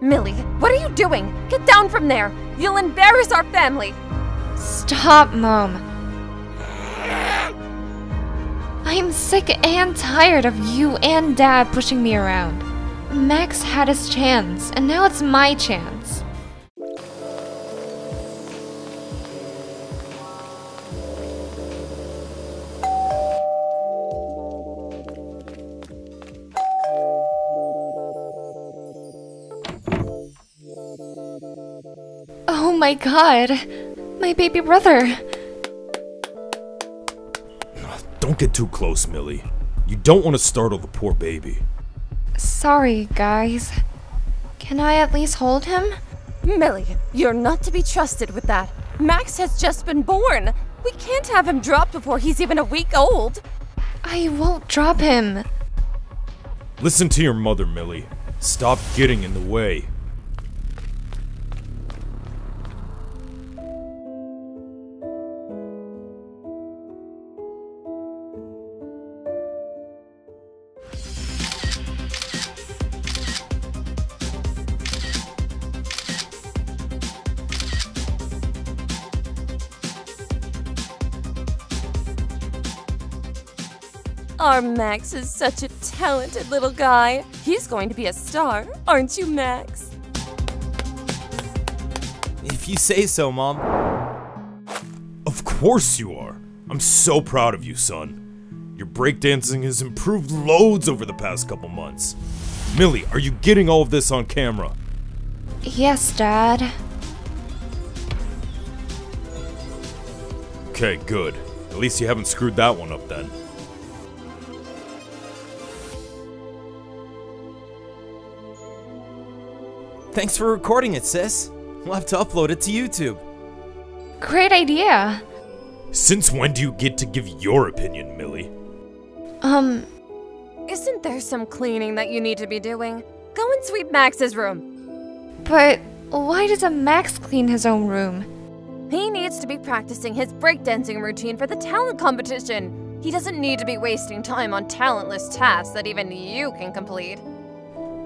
Millie, what are you doing? Get down from there! You'll embarrass our family! Stop, Mom. I'm sick and tired of you and Dad pushing me around. Max had his chance, and now it's my chance. Oh my God! My baby brother! Don't get too close, Millie. You don't want to startle the poor baby. Sorry, guys. Can I at least hold him? Millie, you're not to be trusted with that. Max has just been born. We can't have him dropped before he's even a week old. I won't drop him. Listen to your mother, Millie. Stop getting in the way. Our Max is such a talented little guy. He's going to be a star, aren't you, Max? If you say so, Mom. Of course you are. I'm so proud of you, son. Your breakdancing has improved loads over the past couple months. Millie, are you getting all of this on camera? Yes, Dad. Okay, good. At least you haven't screwed that one up then. Thanks for recording it, sis. We'll have to upload it to YouTube. Great idea. Since when do you get to give your opinion, Millie? Isn't there some cleaning that you need to be doing? Go and sweep Max's room. But why doesn't Max clean his own room? He needs to be practicing his breakdancing routine for the talent competition. He doesn't need to be wasting time on talentless tasks that even you can complete.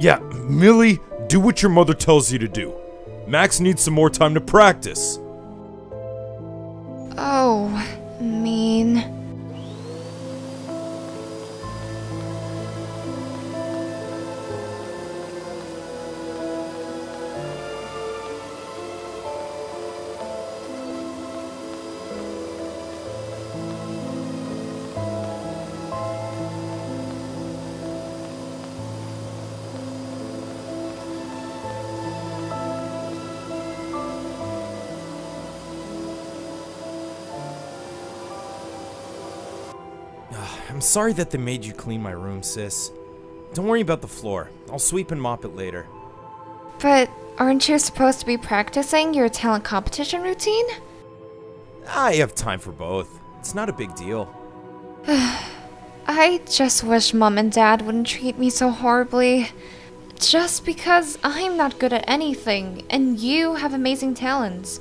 Yeah, Millie, do what your mother tells you to do. Max needs some more time to practice. Oh, mean. I'm sorry that they made you clean my room, sis. Don't worry about the floor. I'll sweep and mop it later. But aren't you supposed to be practicing your talent competition routine? I have time for both. It's not a big deal. I just wish Mom and Dad wouldn't treat me so horribly. Just because I'm not good at anything, and you have amazing talents.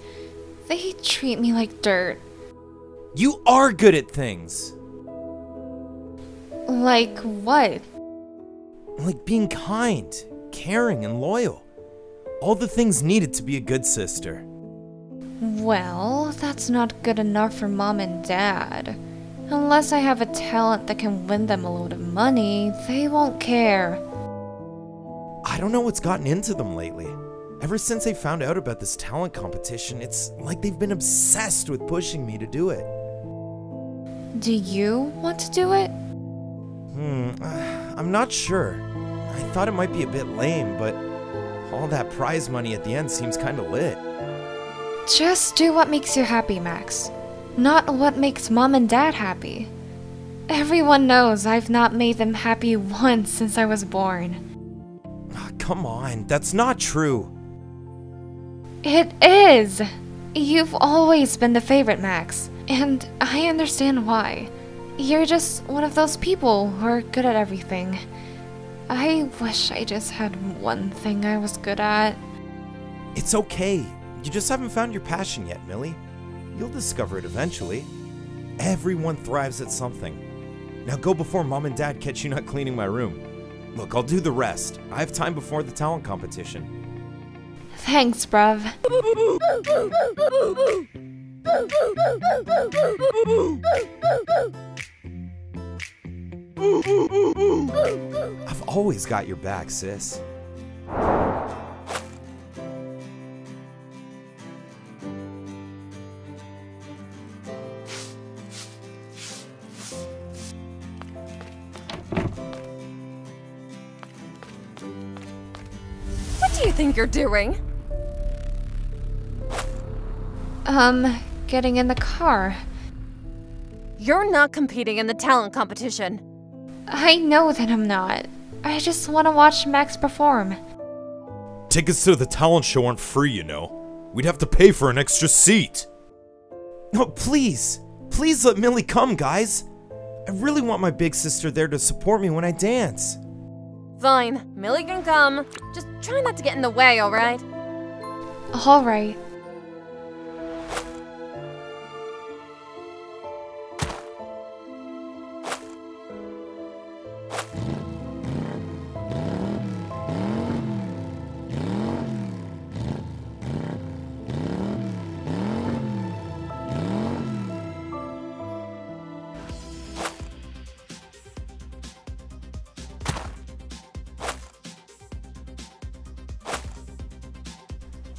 They treat me like dirt. You are good at things! Like what? Like being kind, caring, and loyal. All the things needed to be a good sister. Well, that's not good enough for Mom and Dad. Unless I have a talent that can win them a load of money, they won't care. I don't know what's gotten into them lately. Ever since they found out about this talent competition, it's like they've been obsessed with pushing me to do it. Do you want to do it? I'm not sure. I thought it might be a bit lame, but all that prize money at the end seems kinda lit. Just do what makes you happy, Max. Not what makes Mom and Dad happy. Everyone knows I've not made them happy once since I was born. Oh, come on, that's not true. It is! You've always been the favorite, Max, and I understand why. You're just one of those people who are good at everything. I wish I just had one thing I was good at. It's okay. You just haven't found your passion yet, Millie. You'll discover it eventually. Everyone thrives at something. Now go before Mom and Dad catch you not cleaning my room. Look, I'll do the rest. I have time before the talent competition. Thanks, bruv. I've always got your back, sis. What do you think you're doing? Getting in the car. You're not competing in the talent competition. I know that I'm not. I just want to watch Max perform. Tickets to the talent show aren't free, you know. We'd have to pay for an extra seat. No, please. Please let Millie come, guys. I really want my big sister there to support me when I dance. Fine, Millie can come. Just try not to get in the way, alright? Alright.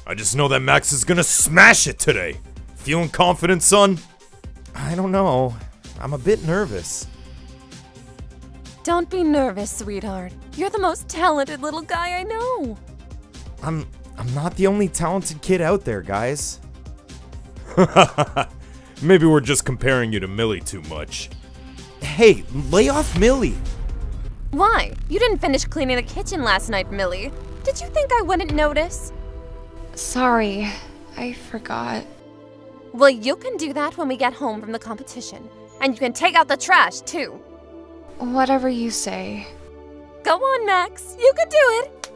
I just know that Max is gonna smash it today. Feeling confident, son? I don't know. I'm a bit nervous. Don't be nervous, sweetheart. You're the most talented little guy I know. I'm not the only talented kid out there, guys. Maybe we're just comparing you to Millie too much. Hey, lay off Millie. Why? You didn't finish cleaning the kitchen last night, Millie. Did you think I wouldn't notice? Sorry, I forgot. Well, you can do that when we get home from the competition. And you can take out the trash, too. Whatever you say. Go on, Max. You can do it.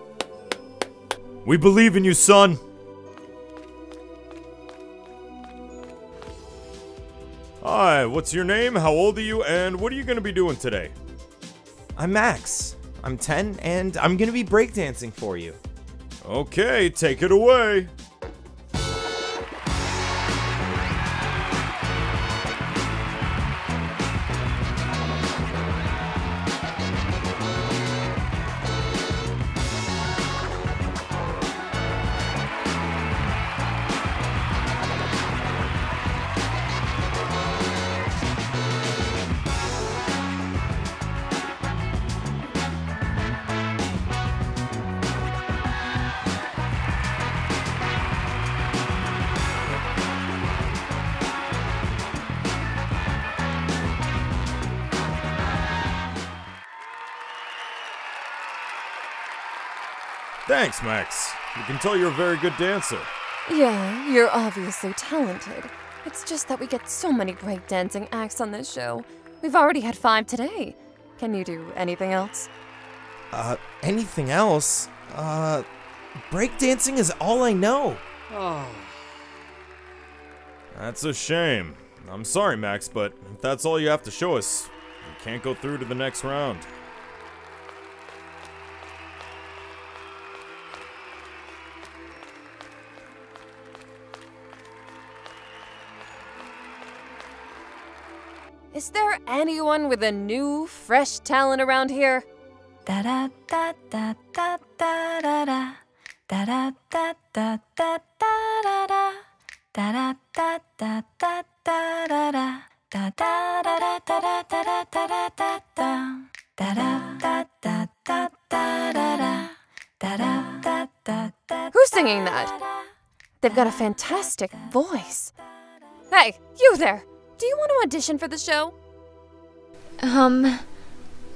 We believe in you, son. Hi, what's your name? How old are you? And what are you going to be doing today? I'm Max. I'm 10, and I'm going to be breakdancing for you. Okay, take it away. Thanks, Max. You can tell you're a very good dancer. Yeah, you're obviously talented. It's just that we get so many break dancing acts on this show. We've already had 5 today. Can you do anything else? Anything else? Break dancing is all I know. Oh. That's a shame. I'm sorry, Max, but if that's all you have to show us, you can't go through to the next round. Is there anyone with a new, fresh talent around here? Who's singing that? They've got a fantastic voice. Hey, you there! Do you want to audition for the show?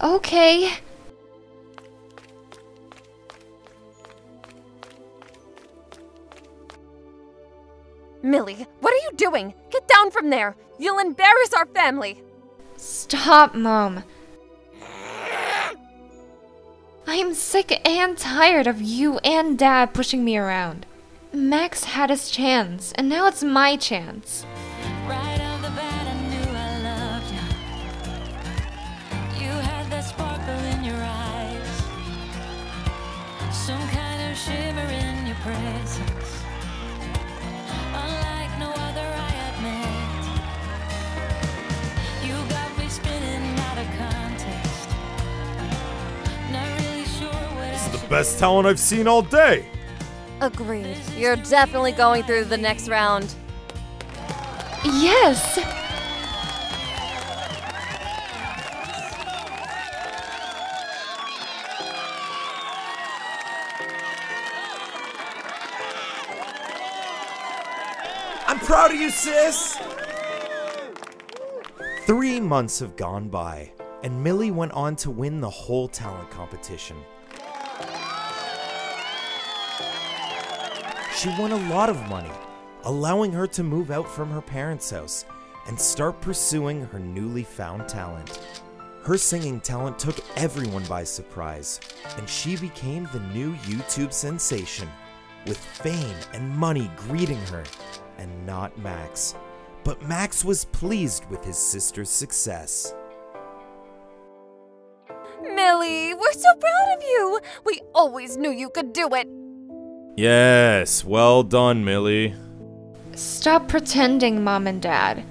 Okay. Millie, what are you doing? Get down from there! You'll embarrass our family! Stop, Mom. I'm sick and tired of you and Dad pushing me around. Max had his chance, and now it's my chance. Right on the bat, I knew I loved you. You had that sparkle in your eyes, some kind of shiver in your presence. Best talent I've seen all day! Agreed. You're definitely going through the next round. Yes! I'm proud of you, sis! 3 months have gone by, and Millie went on to win the whole talent competition. She won a lot of money, allowing her to move out from her parents' house and start pursuing her newly found talent. Her singing talent took everyone by surprise, and she became the new YouTube sensation, with fame and money greeting her, and not Max. But Max was pleased with his sister's success. Millie, we're so proud of you! We always knew you could do it! Yes, well done, Millie. Stop pretending, Mom and Dad.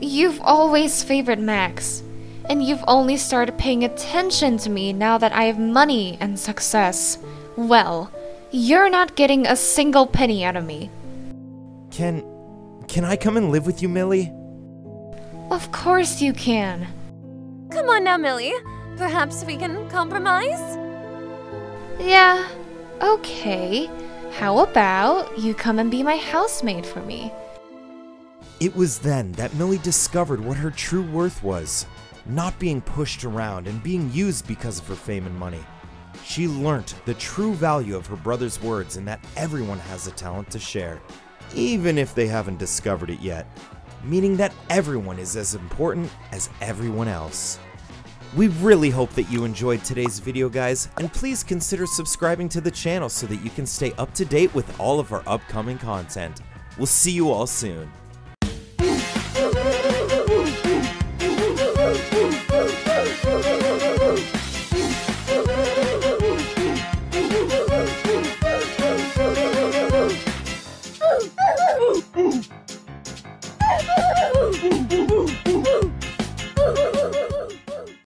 You've always favored Max, and you've only started paying attention to me now that I have money and success. Well, you're not getting a single penny out of me. Can I come and live with you, Millie? Of course you can. Come on now, Millie. Perhaps we can compromise? Yeah, okay. How about you come and be my housemaid for me? It was then that Millie discovered what her true worth was. Not being pushed around and being used because of her fame and money. She learnt the true value of her brother's words and that everyone has a talent to share, even if they haven't discovered it yet, meaning that everyone is as important as everyone else. We really hope that you enjoyed today's video, guys, and please consider subscribing to the channel so that you can stay up to date with all of our upcoming content. We'll see you all soon.